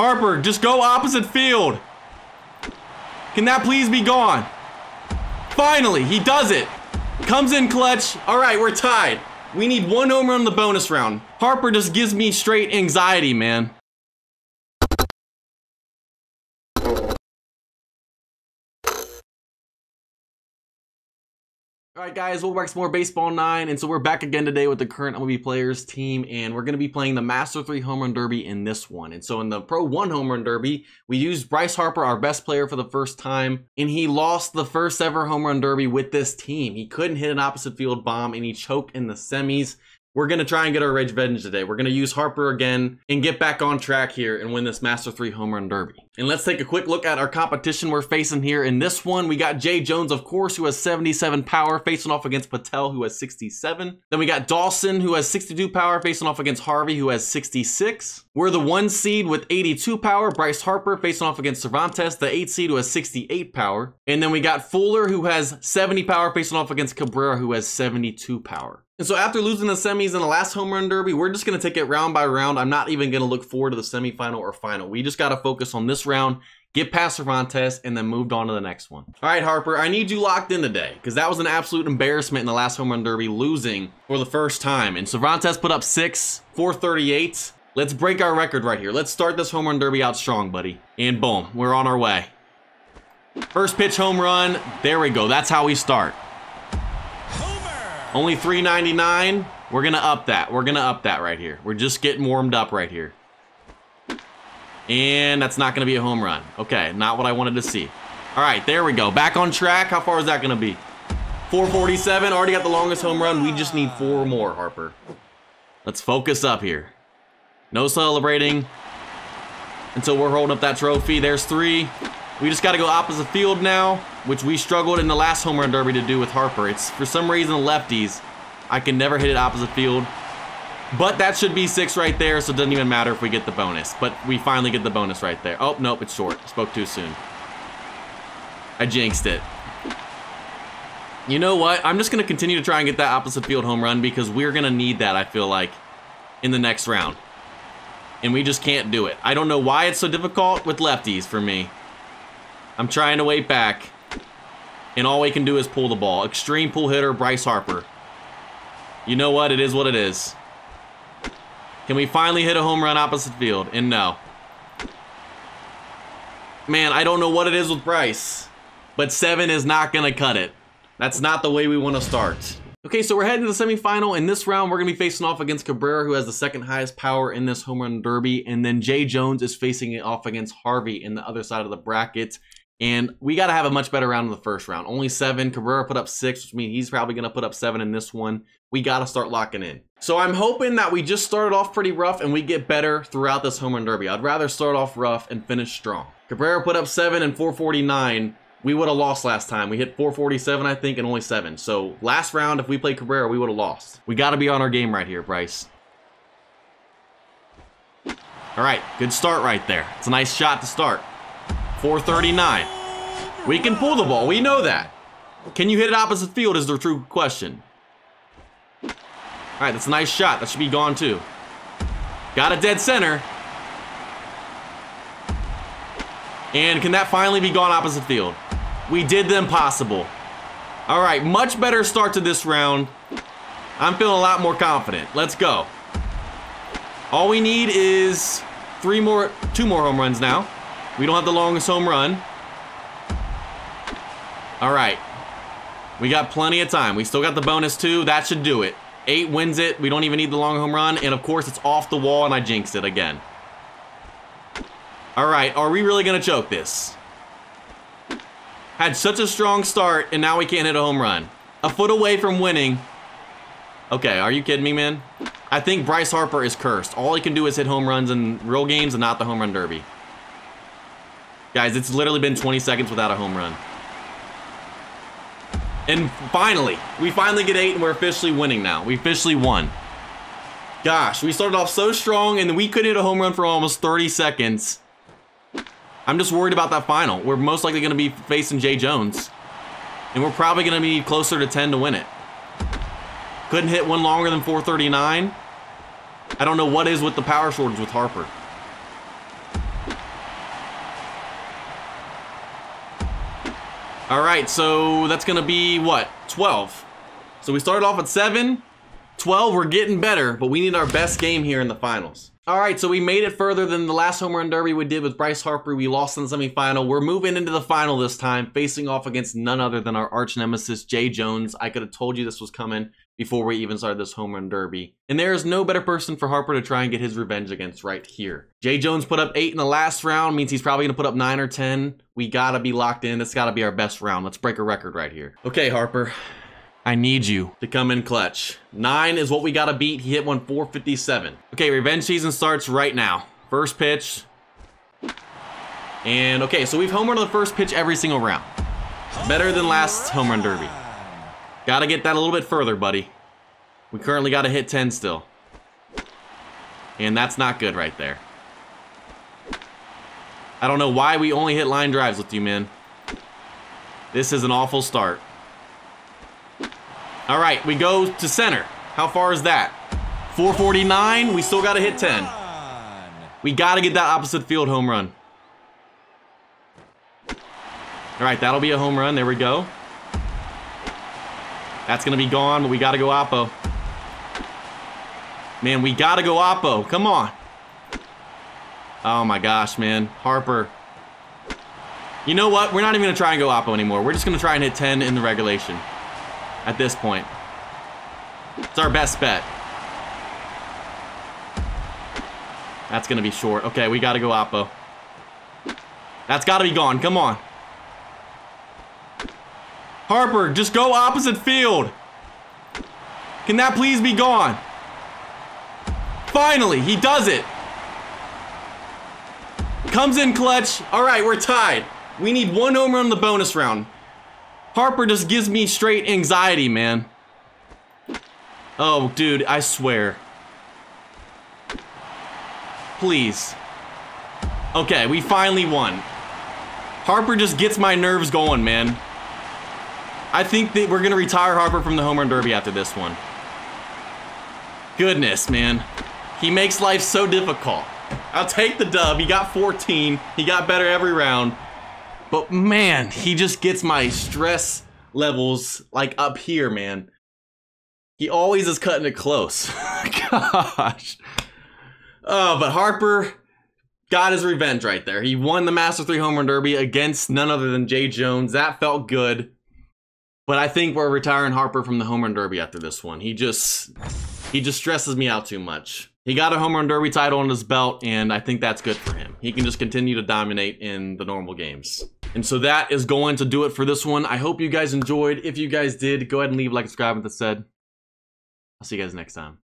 Harper, just go opposite field. Can that please be gone? Finally, he does it. Comes in clutch. All right, we're tied. We need one home run in the bonus round. Harper just gives me straight anxiety, man. All right, guys, we'll watch more Baseball 9, and so we're back again today with the current MLB Players team, and we're going to be playing the Master 3 Home Run Derby in this one. And so in the Pro 1 Home Run Derby, we used Bryce Harper, our best player, for the first time, and he lost the first ever Home Run Derby with this team. He couldn't hit an opposite field bomb, and he choked in the semis. We're going to try and get our revenge today. We're going to use Harper again and get back on track here and win this Master 3 Home Run Derby. And let's take a quick look at our competition we're facing here. In this one, we got Jay Jones, of course, who has 77 power, facing off against Patel, who has 67. Then we got Dawson, who has 62 power, facing off against Harvey, who has 66. We're the 1 seed with 82 power, Bryce Harper, facing off against Cervantes, the 8 seed, who has 68 power. And then we got Fuller, who has 70 power, facing off against Cabrera, who has 72 power. And so after losing the semis in the last Home Run Derby, we're just going to take it round by round. I'm not even going to look forward to the semifinal or final. We just got to focus on this round, get past Cervantes, and then moved on to the next one. All right, Harper, I need you locked in today because that was an absolute embarrassment in the last Home Run Derby, losing for the first time. And Cervantes put up 6, 438. Let's break our record right here. Let's start this Home Run Derby out strong, buddy. And boom, we're on our way. First pitch home run. There we go. That's how we start. Only $3.99. We're going to up that. We're going to up that right here. We're just getting warmed up right here. And that's not going to be a home run. Okay, not what I wanted to see. All right, there we go. Back on track. How far is that going to be? 447. Already got the longest home run. We just need 4 more, Harper. Let's focus up here. No celebrating until we're holding up that trophy. There's 3. We just got to go opposite field now, which we struggled in the last Home Run Derby to do with Harper. It's, for some reason, lefties. I can never hit it opposite field. But that should be 6 right there, so it doesn't even matter if we get the bonus. But we finally get the bonus right there. Oh, nope, it's short. Spoke too soon. I jinxed it. You know what? I'm just going to continue to try and get that opposite field home run because we're going to need that, I feel like, in the next round. And we just can't do it. I don't know why it's so difficult with lefties for me. I'm trying to wait back, and all we can do is pull the ball. Extreme pull hitter, Bryce Harper. You know what? It is what it is. Can we finally hit a home run opposite field? And no. Man, I don't know what it is with Bryce, but 7 is not going to cut it. That's not the way we want to start. Okay, so we're heading to the semifinal. In this round, we're going to be facing off against Cabrera, who has the 2nd highest power in this Home Run Derby. And then Jay Jones is facing it off against Harvey in the other side of the bracket. And we got to have a much better round in the first round. Only 7. Cabrera put up 6, which means he's probably going to put up 7 in this one. We got to start locking in. So I'm hoping that we just started off pretty rough and we get better throughout this Home Run Derby. I'd rather start off rough and finish strong. Cabrera put up 7 and 449. We would have lost last time. We hit 447, I think, and only 7. So last round, if we played Cabrera, we would have lost. We got to be on our game right here, Bryce. All right, good start right there. It's a nice shot to start. 439. We can pull the ball. We know that. Can you hit it opposite field is the true question. All right, that's a nice shot. That should be gone too. Got it dead center. And can that finally be gone opposite field? We did the impossible. All right, much better start to this round. I'm feeling a lot more confident. Let's go. All we need is 2 more home runs now. We don't have the longest home run. All right. We got plenty of time. We still got the bonus too. That should do it. 8 wins it. We don't even need the long home run. And of course, it's off the wall and I jinxed it again. All right, are we really going to choke this? Had such a strong start, and now we can't hit a home run. A foot away from winning. Okay, are you kidding me, man? I think Bryce Harper is cursed. All he can do is hit home runs in real games and not the Home Run Derby. Guys, it's literally been 20 seconds without a home run. And finally, we finally get 8, and we're officially winning now. We officially won. Gosh, we started off so strong, and we couldn't hit a home run for almost 30 seconds. I'm just worried about that final. We're most likely going to be facing Jay Jones. And we're probably going to be closer to 10 to win it. Couldn't hit one longer than 439. I don't know what is with the power shortage with Harper. All right, so that's gonna be what? 12. So we started off at 7, 12, we're getting better, but we need our best game here in the finals. All right, so we made it further than the last home run derby we did with Bryce Harper. We lost in the semifinal. We're moving into the final this time, facing off against none other than our arch nemesis, Jay Jones. I could have told you this was coming before we even started this home run derby. And there is no better person for Harper to try and get his revenge against right here. Jay Jones put up 8 in the last round, means he's probably gonna put up 9 or 10. We gotta be locked in. That's gotta be our best round. Let's break a record right here. Okay, Harper, I need you to come in clutch. 9 is what we gotta beat. He hit 457. Okay, revenge season starts right now. First pitch. And okay, so we've home run on the first pitch every single round. Better than last home run derby. Gotta get that a little bit further, buddy. We currently gotta hit 10 still. And that's not good right there. I don't know why we only hit line drives with you, man. This is an awful start. All right, we go to center. How far is that? 449, we still gotta hit 10. We gotta get that opposite field home run. All right, that'll be a home run, there we go. That's gonna be gone, but we gotta go oppo. Man, we gotta go oppo, come on. Oh my gosh, man, Harper. You know what, we're not even gonna try and go oppo anymore. We're just gonna try and hit 10 in the regulation. At this point, it's our best bet. That's gonna be short. Okay, we gotta go oppo. That's gotta be gone. Come on, Harper, just go opposite field. Can that please be gone? Finally, he does it. Comes in clutch. All right, we're tied. We need one home run in the bonus round. Harper just gives me straight anxiety, man. Oh, dude, I swear. Please. Okay, we finally won. Harper just gets my nerves going, man. I think that we're gonna retire Harper from the home run derby after this one. Goodness, man. He makes life so difficult. I'll take the dub. He got 14. He got better every round. But man, he just gets my stress levels like up here, man. He always is cutting it close. Gosh. Oh, but Harper got his revenge right there. He won the Master 3 Home Run Derby against none other than Jay Jones. That felt good. But I think we're retiring Harper from the Home Run Derby after this one. He just stresses me out too much. He got a home run derby title on his belt, and I think that's good for him. He can just continue to dominate in the normal games. And so that is going to do it for this one. I hope you guys enjoyed. If you guys did, go ahead and leave a like, subscribe, and that said, I'll see you guys next time.